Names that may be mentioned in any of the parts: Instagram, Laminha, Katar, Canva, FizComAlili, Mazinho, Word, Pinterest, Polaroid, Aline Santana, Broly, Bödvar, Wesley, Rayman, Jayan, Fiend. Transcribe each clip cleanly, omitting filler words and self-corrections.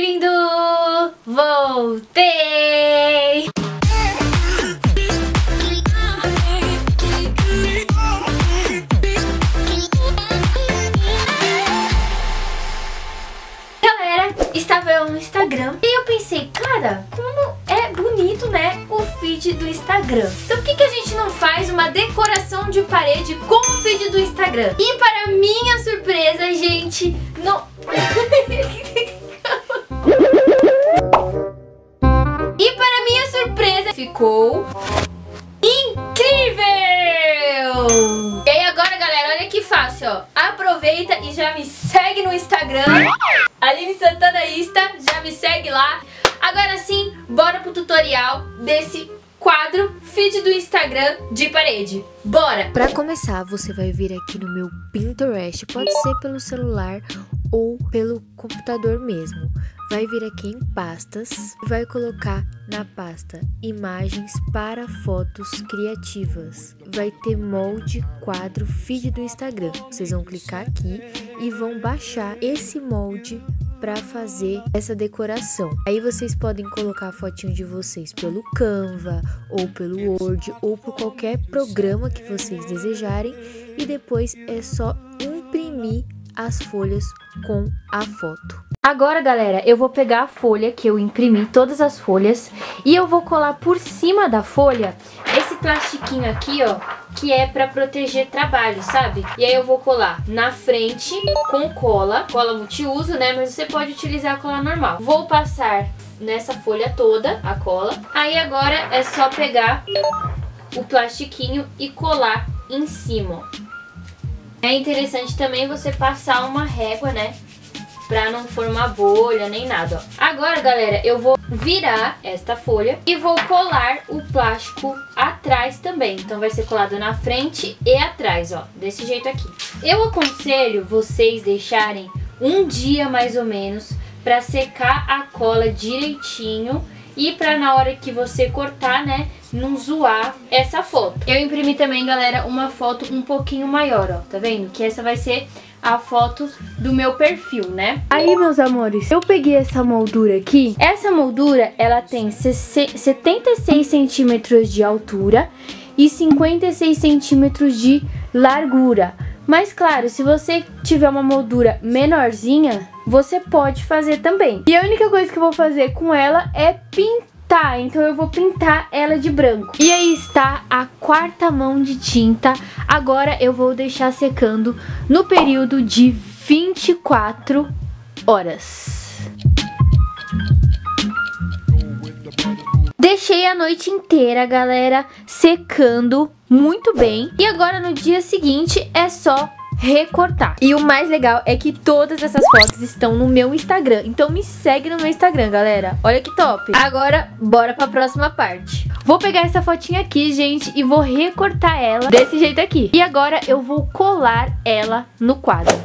lindo! Voltei! Galera, estava eu no Instagram e eu pensei, cara, como é bonito, né, o feed do Instagram. Então por que a gente não faz uma decoração de parede com o feed do Instagram? E para minha surpresa, gente, não... E para minha surpresa, ficou incrível! E aí agora, galera, olha que fácil, ó. Aproveita e já me segue no Instagram, Aline Santana Insta, já me segue lá. Agora sim, bora pro tutorial desse quadro feed do Instagram de parede. Bora! Pra começar, você vai vir aqui no meu Pinterest, pode ser pelo celular ou pelo computador mesmo. Vai vir aqui em pastas e vai colocar na pasta imagens para fotos criativas. Vai ter molde quadro feed do Instagram. Vocês vão clicar aqui e vão baixar esse molde para fazer essa decoração. Aí vocês podem colocar a fotinho de vocês pelo Canva ou pelo Word ou por qualquer programa que vocês desejarem e depois é só imprimir as folhas com a foto. Agora, galera, eu vou pegar a folha que eu imprimi, todas as folhas, e eu vou colar por cima da folha esse plastiquinho aqui, ó, que é pra proteger trabalho, sabe? E aí eu vou colar na frente com cola multiuso, né? Mas você pode utilizar a cola normal. Vou passar nessa folha toda a cola. Aí agora é só pegar o plastiquinho e colar em cima, ó. É interessante também você passar uma régua, né? Pra não formar bolha nem nada, ó. Agora, galera, eu vou virar esta folha e vou colar o plástico atrás também. Então vai ser colado na frente e atrás, ó, desse jeito aqui. Eu aconselho vocês deixarem um dia mais ou menos pra secar a cola direitinho e pra na hora que você cortar, né, não zoar essa foto. Eu imprimi também, galera, uma foto um pouquinho maior, ó, tá vendo? Que essa vai ser a foto do meu perfil, né? Aí, meus amores, eu peguei essa moldura aqui. Essa moldura, ela tem 76 centímetros de altura e 56 centímetros de largura. Mas claro, se você tiver uma moldura menorzinha, você pode fazer também. E a única coisa que eu vou fazer com ela é pintar. Tá, então eu vou pintar ela de branco. E aí está a quarta mão de tinta. Agora eu vou deixar secando no período de 24 horas. Deixei a noite inteira, galera, secando muito bem. E agora no dia seguinte é só recortar. E o mais legal é que todas essas fotos estão no meu Instagram. Então me segue no meu Instagram, galera. Olha que top. Agora, bora pra próxima parte. Vou pegar essa fotinha aqui, gente, e vou recortar ela desse jeito aqui. E agora eu vou colar ela no quadro.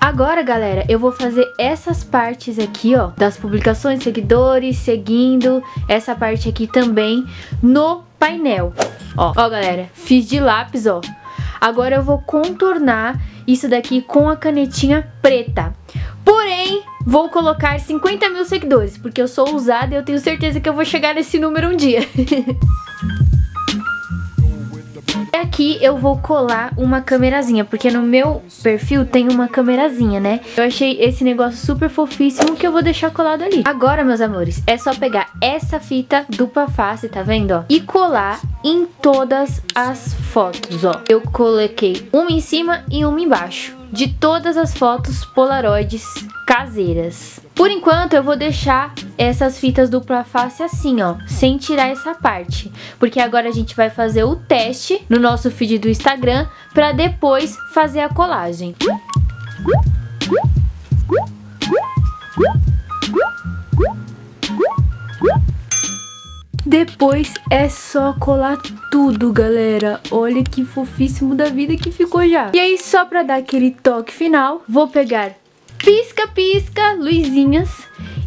Agora, galera, eu vou fazer essas partes aqui, ó, das publicações, seguidores, seguindo, essa parte aqui também no painel. Ó, ó, galera, fiz de lápis, ó. Agora eu vou contornar isso daqui com a canetinha preta. Porém, vou colocar 50 mil seguidores, porque eu sou ousada e eu tenho certeza que eu vou chegar nesse número um dia. Aqui eu vou colar uma câmerazinha, porque no meu perfil tem uma câmerazinha, né? Eu achei esse negócio super fofíssimo que eu vou deixar colado ali. Agora, meus amores, é só pegar essa fita dupla face, tá vendo, ó? E colar em todas as fotos, ó. Eu coloquei uma em cima e uma embaixo de todas as fotos polaroides caseiras. Por enquanto eu vou deixar essas fitas dupla face assim, ó, sem tirar essa parte, porque agora a gente vai fazer o teste no nosso feed do Instagram para depois fazer a colagem. Depois é só colar tudo, galera. Olha que fofíssimo da vida que ficou já. E aí, só pra dar aquele toque final, vou pegar pisca-pisca, luzinhas,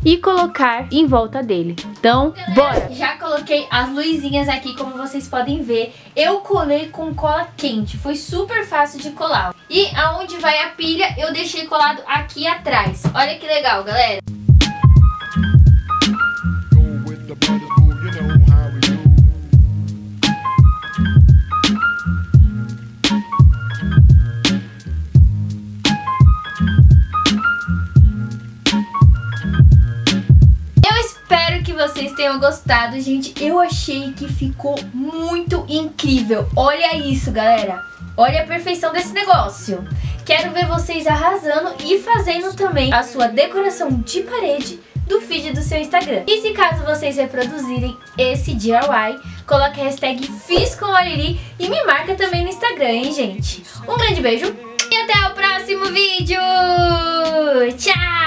e colocar em volta dele. Então, galera, bora! Já coloquei as luzinhas aqui, como vocês podem ver. Eu colei com cola quente, foi super fácil de colar. E aonde vai a pilha, eu deixei colado aqui atrás. Olha que legal, galera! tenham gostado, gente. Eu achei que ficou muito incrível. Olha isso, galera. Olha a perfeição desse negócio. Quero ver vocês arrasando e fazendo também a sua decoração de parede do feed do seu Instagram. E se caso vocês reproduzirem esse DIY, coloque a hashtag FizComAlili e me marca também no Instagram, hein, gente? Um grande beijo e até o próximo vídeo! Tchau!